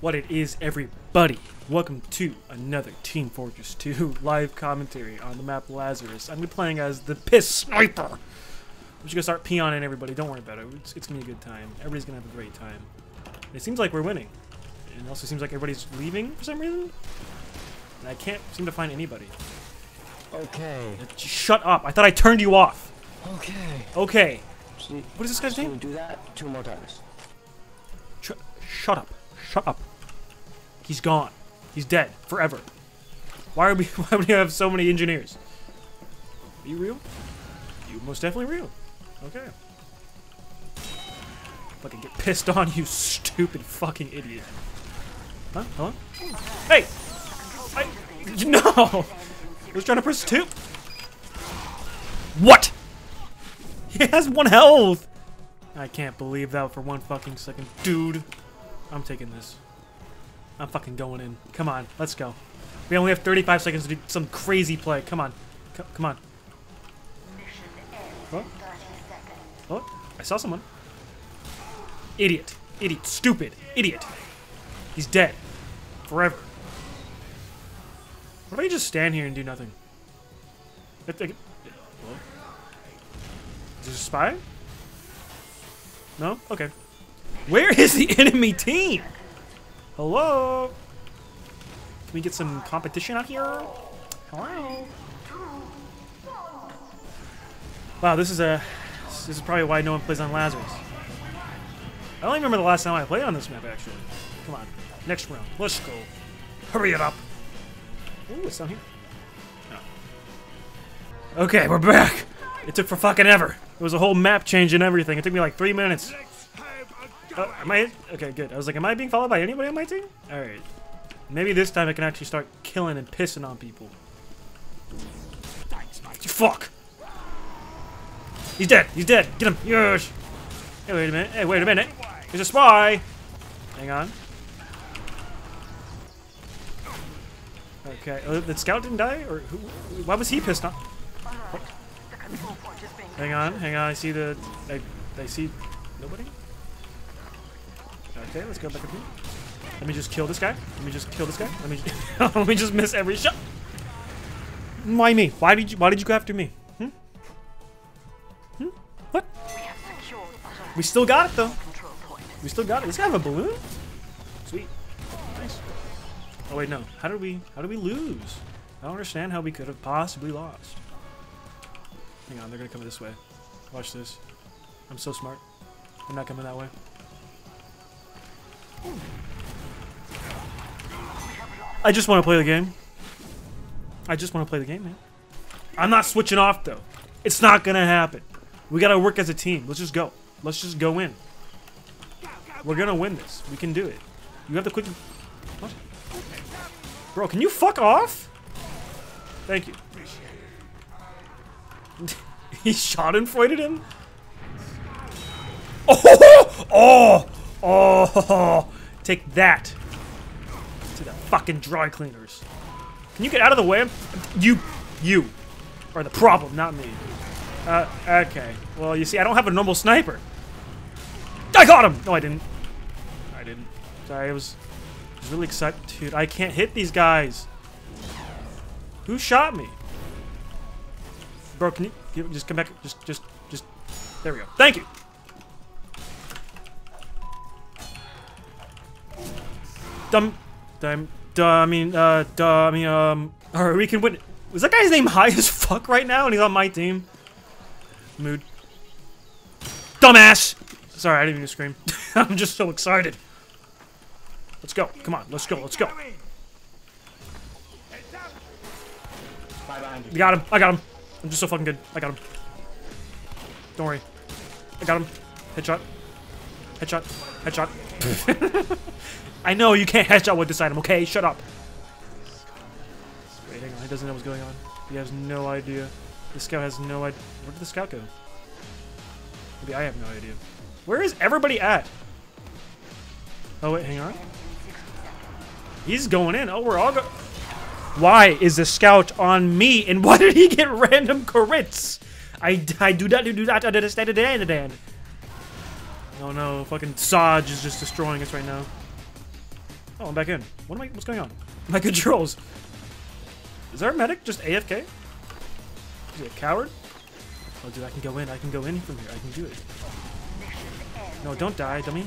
What it is, everybody. Welcome to another Team Fortress 2 live commentary on the map Lazarus. I'm going to be playing as the Piss Sniper. I'm just going to start peoning everybody. Don't worry about it. It's going to be a good time. Everybody's going to have a great time. It seems like we're winning. And it also seems like everybody's leaving for some reason. And I can't seem to find anybody. Okay. Shut up. I thought I turned you off. Okay. Okay. What is this guy's name? Do that two more times. Shut up. Shut up. He's gone. He's dead. Forever. Why would we have so many engineers? Are you real? You most definitely real. Okay. Fucking get pissed on, you stupid fucking idiot. Huh? Hello? Hey! No! I was trying to press 2! What?! He has 1 health! I can't believe that for 1 fucking second. Dude! I'm taking this. I'm fucking going in. Come on, let's go. We only have 35 seconds to do some crazy play. Come on. Come on. What? Oh, I saw someone. Idiot. Idiot. Stupid. Idiot. He's dead. Forever. Why don't you just stand here and do nothing? Is this a spy? No? Okay. Where is the enemy team? Hello? Can we get some competition out here? Hello? Wow, this is probably why no one plays on Lazarus. I don't remember the last time I played on this map, actually. Come on. Next round. Let's go. Hurry it up. Ooh, it's down here. No. Okay, we're back. It took for fucking ever. It was a whole map change and everything. It took me like 3 minutes. Oh, am I? Okay, good. I was like, am I being followed by anybody on my team? Alright. Maybe this time I can actually start killing and pissing on people. Fuck! He's dead! He's dead! Get him! Yes! Hey, wait a minute. Hey, wait a minute. There's a spy! Hang on. Okay. Oh, the scout didn't die? Or who? Why was he pissed on? Oh. Hang on. Hang on. I see the... I see... Nobody? Okay, let's go back up here. Let me just kill this guy. Let me just kill this guy. Let me just, let me just miss every shot. Why me? Why did you go after me? Hmm? Hmm? What? We still got it though. We still got it. This guy have a balloon? Sweet. Nice. Oh wait, no. How did we lose? I don't understand how we could have possibly lost. Hang on, they're gonna come this way. Watch this. I'm so smart. They're not coming that way. I just want to play the game. I just want to play the game, man. I'm not switching off, though. It's not going to happen. We got to work as a team. Let's just go. Let's just go in. We're going to win this. We can do it. You have to quickly... What? Bro, can you fuck off? Thank you. He schadenfreude'd him? Oh! Oh! Oh, take that to the fucking dry cleaners. Can you get out of the way? You are the problem, not me. Okay. Well, you see, I don't have a normal sniper. I got him! No, I didn't. I didn't. Sorry, I was really excited. Dude, I can't hit these guys. Who shot me? Bro, can you just come back? Just. There we go. Thank you. Alright, we can win. Was that guy's name high as fuck right now and he's on my team? Mood. Dumbass! Sorry, I didn't even scream. I'm just so excited. Let's go. Come on, let's go, let's go. I got him, I got him. I'm just so fucking good. I got him. Don't worry. I got him. Headshot. Headshot. Headshot. I know you can't headshot with this item, okay? Shut up. Wait, hang on. He doesn't know what's going on. He has no idea. The scout has no idea. Where did the scout go? Maybe I have no idea. Where is everybody at? Oh, wait, hang on. He's going in. Oh, we're all going. Why is the scout on me? And why did he get random crits? I do not understand it. Oh no, fucking Saj is just destroying us right now. Oh, I'm back in. What am I? What's going on? My controls. Is our medic just AFK? Is he a coward? Oh, dude, I can go in. I can go in from here. I can do it. No, don't die, dummy.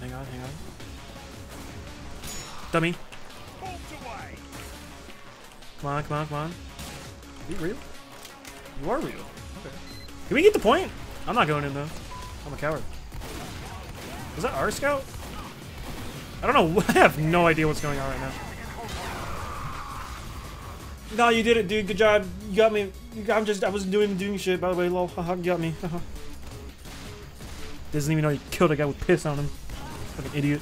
Hang on, hang on. Dummy. Come on, come on, come on. Are you real? You are real. Okay. Can we get the point? I'm not going in, though. I'm a coward. Was that our scout? I don't know. I have no idea what's going on right now. No, you did it, dude. Good job. You got me. I wasn't doing shit, by the way. Lol. Haha, you got me. Haha. Doesn't even know he killed a guy with piss on him. Fucking idiot.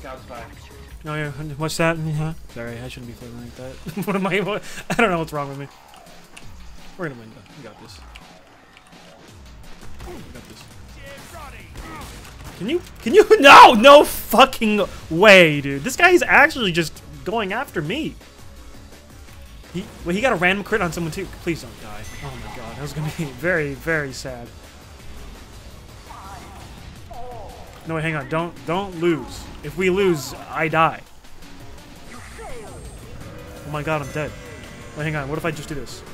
Scout's back. No, yeah. What's that? Yeah. Sorry, I shouldn't be flirting like that. What am I? What? I don't know what's wrong with me. We're gonna win, though. We got this. We got this. Can you? No! No fucking way, dude. This guy is actually just going after me. Well, he got a random crit on someone, too. Please don't die. Oh, my God. That was going to be very, very sad. No, wait, hang on. Don't lose. If we lose, I die. Oh, my God. I'm dead. Wait, hang on. What if I just do this?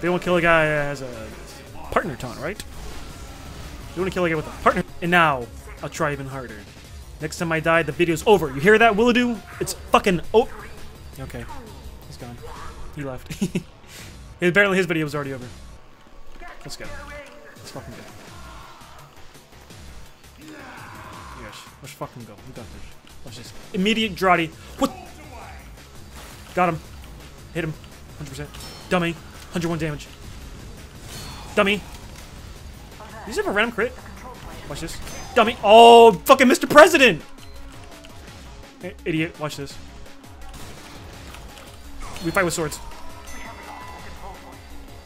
They won't kill a guy that has a partner taunt, right? You want to kill a guy with a partner. And now, I'll try even harder. Next time I die, the video's over. You hear that, Willadoo? It's fucking oh. Okay. He's gone. He left. Apparently his video was already over. Let's go. Let's fucking go. Yes. Let's fucking go. We got this. Let's just immediate Drawdy. What? Got him. Hit him. 100%. Dummy. 101 damage. Dummy. Did you just have a random crit? Watch this. Dummy. Oh, fucking Mr. President! Hey, idiot. Watch this. We fight with swords.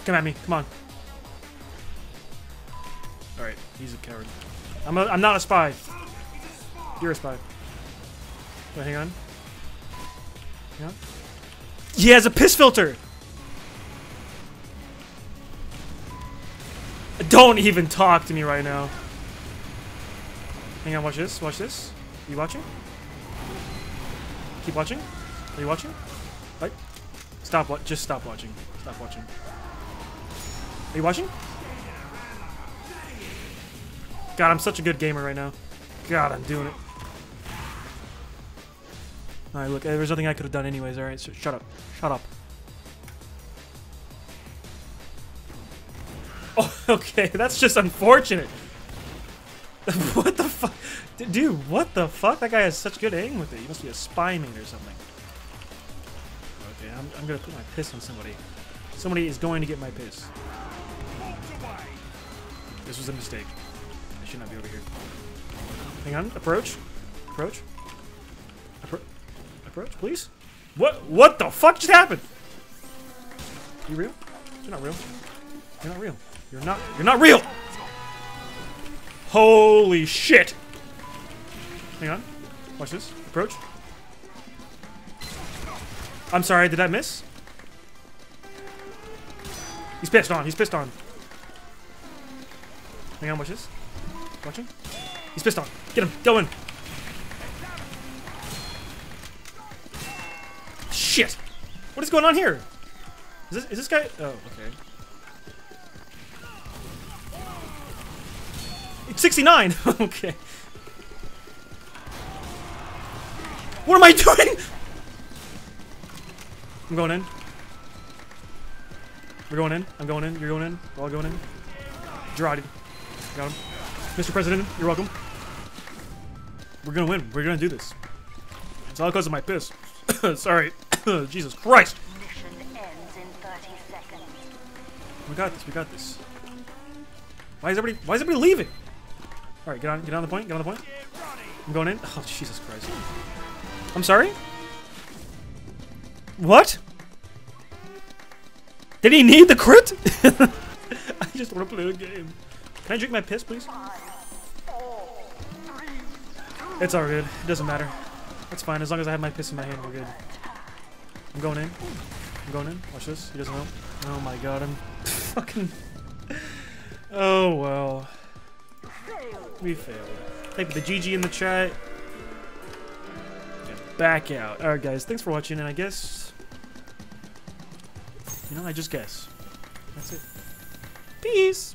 Come at me. Come on. Alright. He's a coward. I'm not a spy. You're a spy. Wait, hang on. Yeah. He has a piss filter! Don't even talk to me right now. Hang on, watch this. Watch this. Are you watching? Keep watching. Are you watching? Like, stop. Just stop watching. Stop watching. Are you watching? God, I'm such a good gamer right now. God, I'm doing it. All right, look. There's nothing I could have done anyways. All right, so shut up. Shut up. Oh, okay, that's just unfortunate. What the fuck? Dude, what the fuck? That guy has such good aim with it. He must be a spy mate or something. Okay, I'm gonna put my piss on somebody. Somebody is going to get my piss. This was a mistake. I should not be over here. Hang on, approach. Approach. Approach, please? What the fuck just happened? You real? You're not real. You're not real. You're not real! Holy shit! Hang on. Watch this. Approach. I'm sorry, did I miss? He's pissed on. He's pissed on. Hang on, watch this. Watching. He's pissed on. Get him. Go in. Shit! What is going on here? Is this guy? Oh, okay. 69! Okay. What am I doing?! I'm going in. We're going in. I'm going in. You're going in. We're all going in. Gerardi. Got him. Mr. President, you're welcome. We're gonna win. We're gonna do this. It's all because of my piss. Sorry. Jesus Christ! Mission ends in 30 seconds. We got this. We got this. Why is everybody leaving? Alright, get on the point, get on the point. I'm going in. Oh, Jesus Christ. I'm sorry? What? Did he need the crit? I just want to play the game. Can I drink my piss, please? It's all good. It doesn't matter. That's fine. As long as I have my piss in my hand, we're good. I'm going in. I'm going in. Watch this. He doesn't know. Oh my God, I'm fucking... Oh, well. We failed. Type the GG in the chat. back out. Alright guys, thanks for watching, and I guess, you know, I just guess. That's it. Peace!